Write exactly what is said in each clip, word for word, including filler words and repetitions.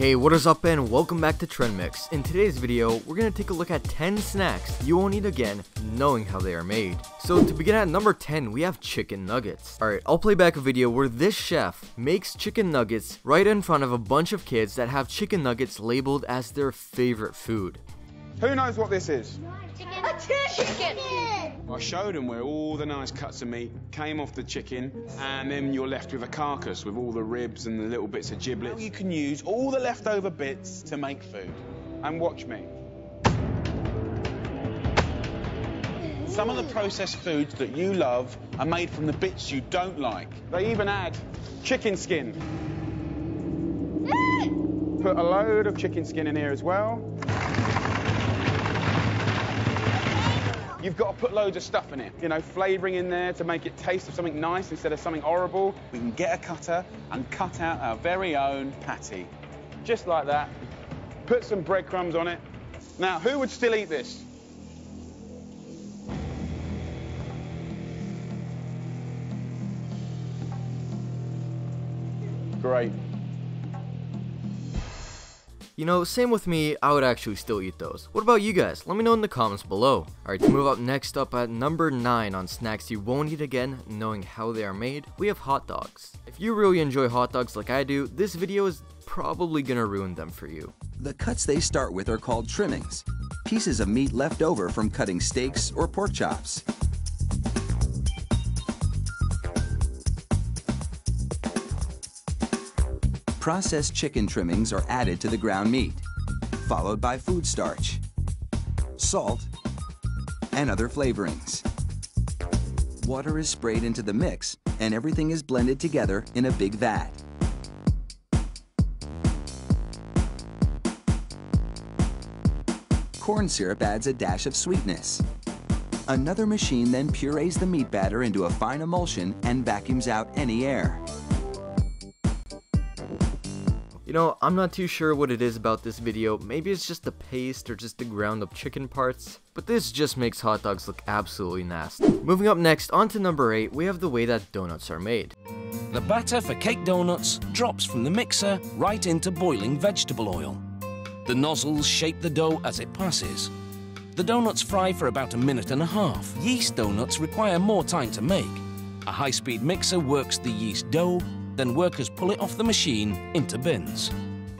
Hey, what is up and welcome back to Trend Mix. In today's video, we're going to take a look at ten snacks you won't eat again knowing how they are made. So to begin at number ten, we have chicken nuggets. Alright, I'll play back a video where this chef makes chicken nuggets right in front of a bunch of kids that have chicken nuggets labeled as their favorite food. Who knows what this is? Chicken. A chicken. chicken! I showed them where all the nice cuts of meat came off the chicken, and then you're left with a carcass with all the ribs and the little bits of giblets. Now you can use all the leftover bits to make food. And watch me. Some of the processed foods that you love are made from the bits you don't like. They even add chicken skin. Put a load of chicken skin in here as well. You've got to put loads of stuff in it, you know, flavouring in there to make it taste of something nice instead of something horrible. We can get a cutter and cut out our very own patty. Just like that. Put some breadcrumbs on it. Now, who would still eat this? Great. You know, same with me, I would actually still eat those. What about you guys? Let me know in the comments below. Alright, to move up next up at number nine on snacks you won't eat again knowing how they are made, we have hot dogs. If you really enjoy hot dogs like I do, this video is probably gonna ruin them for you. The cuts they start with are called trimmings, pieces of meat left over from cutting steaks or pork chops. Processed chicken trimmings are added to the ground meat, followed by food starch, salt, and other flavorings. Water is sprayed into the mix, and everything is blended together in a big vat. Corn syrup adds a dash of sweetness. Another machine then purees the meat batter into a fine emulsion and vacuums out any air. You know, I'm not too sure what it is about this video, maybe it's just the paste or just the ground up chicken parts, but this just makes hot dogs look absolutely nasty. Moving up next, on to number eight, we have the way that donuts are made. The batter for cake donuts drops from the mixer right into boiling vegetable oil. The nozzles shape the dough as it passes. The donuts fry for about a minute and a half. Yeast donuts require more time to make. A high-speed mixer works the yeast dough, then workers pull it off the machine into bins.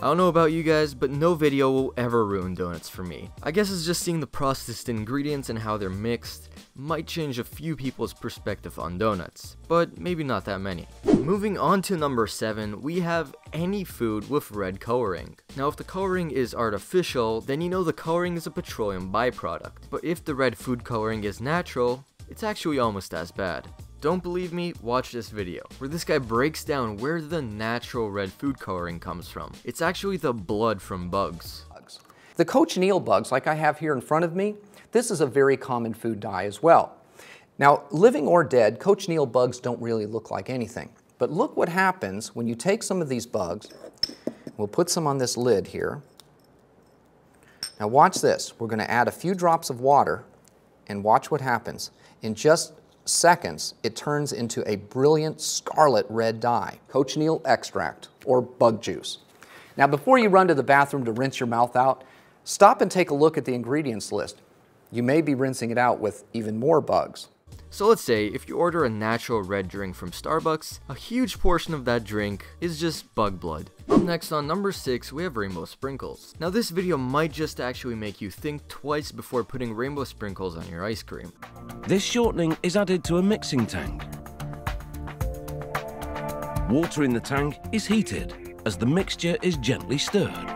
I don't know about you guys, but no video will ever ruin donuts for me. I guess it's just seeing the processed ingredients and how they're mixed might change a few people's perspective on donuts, but maybe not that many. Moving on to number seven, we have any food with red coloring. Now if the coloring is artificial, then you know the coloring is a petroleum byproduct, but if the red food coloring is natural, it's actually almost as bad. Don't believe me? Watch this video, where this guy breaks down where the natural red food coloring comes from. It's actually the blood from bugs. The cochineal bugs, like I have here in front of me, this is a very common food dye as well. Now, living or dead, cochineal bugs don't really look like anything. But look what happens when you take some of these bugs, we'll put some on this lid here. Now watch this, we're gonna add a few drops of water and watch what happens. In just seconds, it turns into a brilliant scarlet red dye, cochineal extract, or bug juice. Now before you run to the bathroom to rinse your mouth out, stop and take a look at the ingredients list. You may be rinsing it out with even more bugs. So let's say if you order a natural red drink from Starbucks, a huge portion of that drink is just bug blood. Up next on number six, we have rainbow sprinkles. Now this video might just actually make you think twice before putting rainbow sprinkles on your ice cream. This shortening is added to a mixing tank. Water in the tank is heated as the mixture is gently stirred.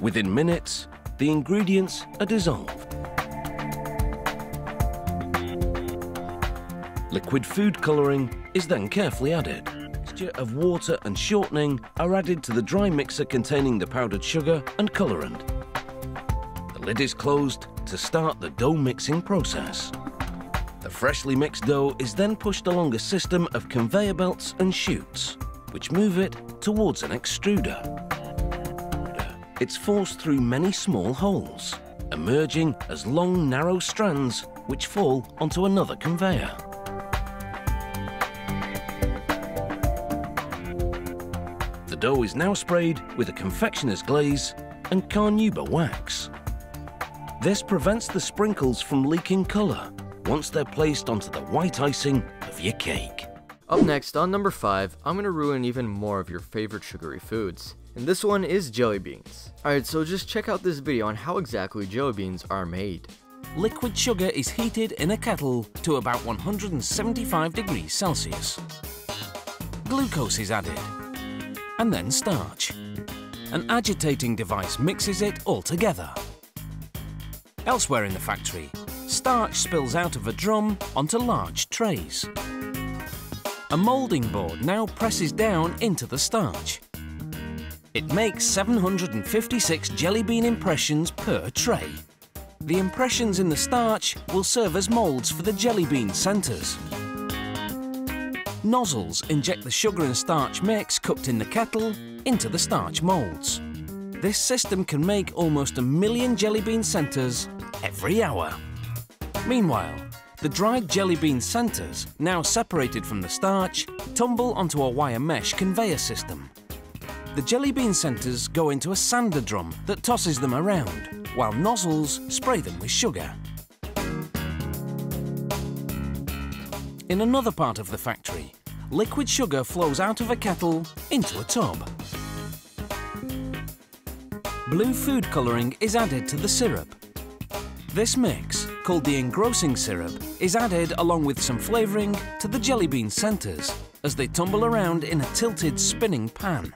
Within minutes, the ingredients are dissolved. Liquid food colouring is then carefully added. A mixture of water and shortening are added to the dry mixer containing the powdered sugar and colourant. The lid is closed to start the dough mixing process. The freshly mixed dough is then pushed along a system of conveyor belts and chutes, which move it towards an extruder. It's forced through many small holes, emerging as long, narrow strands which fall onto another conveyor. dough is now sprayed with a confectioner's glaze and carnauba wax. This prevents the sprinkles from leaking colour once they're placed onto the white icing of your cake. Up next, on number five, I'm going to ruin even more of your favorite sugary foods. And this one is jelly beans. Alright, so just check out this video on how exactly jelly beans are made. Liquid sugar is heated in a kettle to about one hundred seventy-five degrees Celsius. Glucose is added, and then starch. An agitating device mixes it all together. Elsewhere in the factory, starch spills out of a drum onto large trays. A moulding board now presses down into the starch. It makes seven hundred fifty-six jelly bean impressions per tray. The impressions in the starch will serve as moulds for the jelly bean centres. Nozzles inject the sugar and starch mix cooked in the kettle into the starch moulds. This system can make almost a million jelly bean centres every hour. Meanwhile, the dried jelly bean centres, now separated from the starch, tumble onto a wire mesh conveyor system. The jelly bean centres go into a sander drum that tosses them around, while nozzles spray them with sugar. In another part of the factory, liquid sugar flows out of a kettle into a tub. Blue food colouring is added to the syrup. This mix, called the engrossing syrup, is added along with some flavouring to the jelly bean centres as they tumble around in a tilted spinning pan.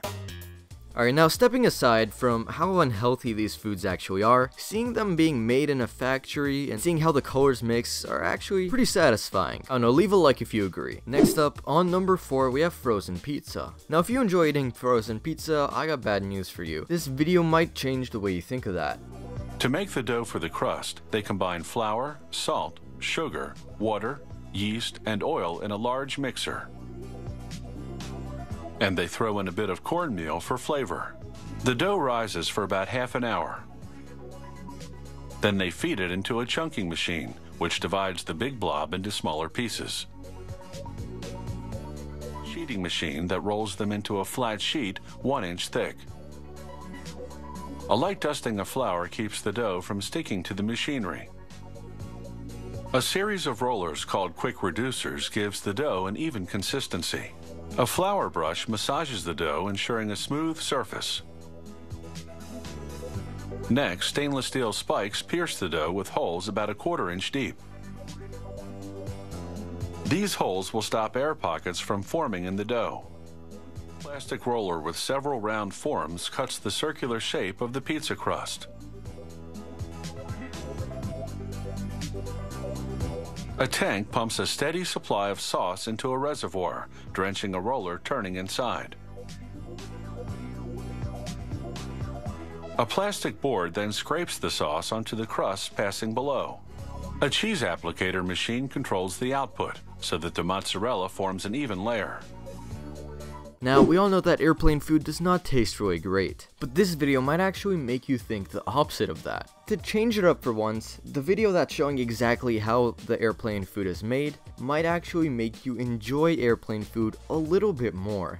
Alright, now stepping aside from how unhealthy these foods actually are, seeing them being made in a factory and seeing how the colors mix are actually pretty satisfying. I don't know, leave a like if you agree. Next up, on number four, we have frozen pizza. Now if you enjoy eating frozen pizza, I got bad news for you. This video might change the way you think of that. To make the dough for the crust, they combine flour, salt, sugar, water, yeast, and oil in a large mixer. And they throw in a bit of cornmeal for flavor. The dough rises for about half an hour. Then they feed it into a chunking machine, which divides the big blob into smaller pieces. Sheeting machine that rolls them into a flat sheet one inch thick. A light dusting of flour keeps the dough from sticking to the machinery. A series of rollers called quick reducers gives the dough an even consistency. A flour brush massages the dough, ensuring a smooth surface. Next, stainless steel spikes pierce the dough with holes about a quarter inch deep. These holes will stop air pockets from forming in the dough. A plastic roller with several round forms cuts the circular shape of the pizza crust. A tank pumps a steady supply of sauce into a reservoir, drenching a roller turning inside. A plastic board then scrapes the sauce onto the crust passing below. A cheese applicator machine controls the output so that the mozzarella forms an even layer. Now, we all know that airplane food does not taste really great, but this video might actually make you think the opposite of that. To change it up for once, the video that's showing exactly how the airplane food is made might actually make you enjoy airplane food a little bit more.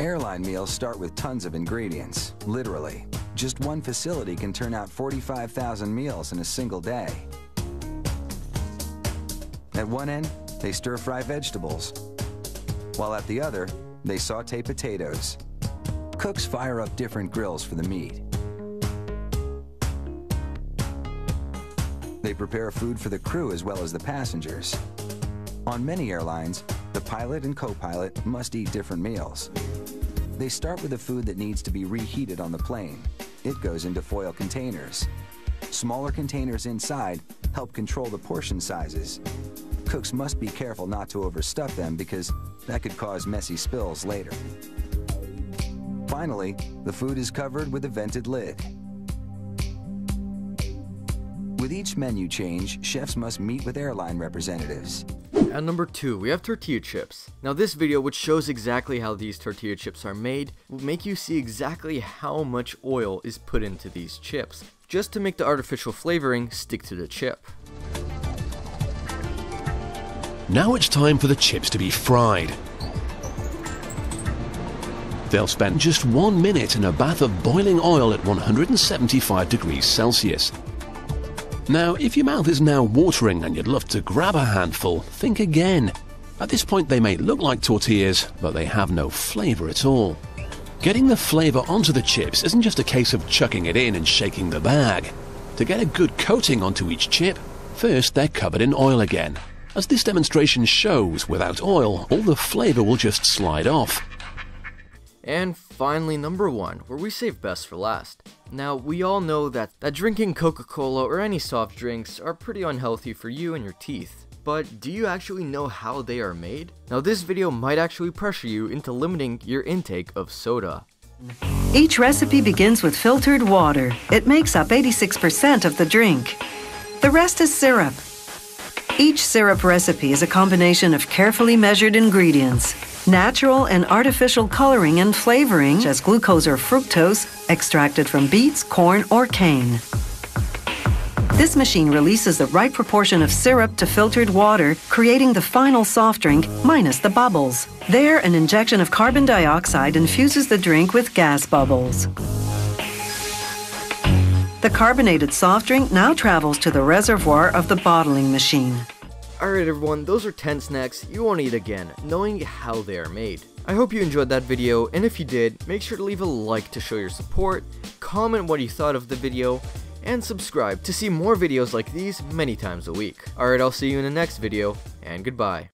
Airline meals start with tons of ingredients, literally. Just one facility can turn out forty-five thousand meals in a single day. At one end, they stir-fry vegetables, while at the other, they sauté potatoes. Cooks fire up different grills for the meat. They prepare food for the crew as well as the passengers. On many airlines, the pilot and co-pilot must eat different meals. They start with the food that needs to be reheated on the plane. It goes into foil containers. Smaller containers inside help control the portion sizes. Cooks must be careful not to overstuff them because that could cause messy spills later. Finally, the food is covered with a vented lid. With each menu change, chefs must meet with airline representatives. At number two, we have tortilla chips. Now this video, which shows exactly how these tortilla chips are made, will make you see exactly how much oil is put into these chips, just to make the artificial flavoring stick to the chip. Now it's time for the chips to be fried. They'll spend just one minute in a bath of boiling oil at one hundred seventy-five degrees Celsius. Now, if your mouth is now watering and you'd love to grab a handful, think again. At this point they may look like tortillas, but they have no flavor at all. Getting the flavor onto the chips isn't just a case of chucking it in and shaking the bag. To get a good coating onto each chip, first they're covered in oil again. As this demonstration shows, without oil, all the flavor will just slide off. And finally, number one, where we save best for last. Now, we all know that, that drinking Coca-Cola or any soft drinks are pretty unhealthy for you and your teeth. But do you actually know how they are made? Now this video might actually pressure you into limiting your intake of soda. Each recipe begins with filtered water. It makes up eighty-six percent of the drink. The rest is syrup. Each syrup recipe is a combination of carefully measured ingredients, natural and artificial coloring and flavoring, such as glucose or fructose, extracted from beets, corn, or cane. This machine releases the right proportion of syrup to filtered water, creating the final soft drink minus the bubbles. There, an injection of carbon dioxide infuses the drink with gas bubbles. The carbonated soft drink now travels to the reservoir of the bottling machine. Alright everyone, those are ten snacks you won't eat again, knowing how they are made. I hope you enjoyed that video, and if you did, make sure to leave a like to show your support, comment what you thought of the video, and subscribe to see more videos like these many times a week. Alright, I'll see you in the next video, and goodbye.